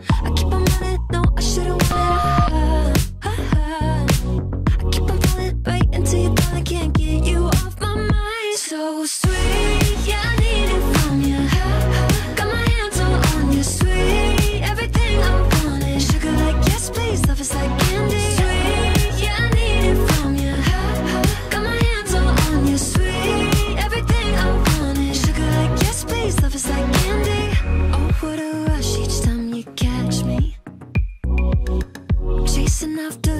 I keep on running, no, I shouldn't want it. I keep on running right into your thought, I can't get you off my mind. So sweet, yeah, I need it from you. Got my hands all on you, sweet, everything I wanted. Sugar like yes please, love is like candy. Sweet, yeah, I need it from you. Got my hands all on you, sweet, everything I wanted. Sugar like yes please, love is like candy. Oh, what a rush each time you catch me, chasing after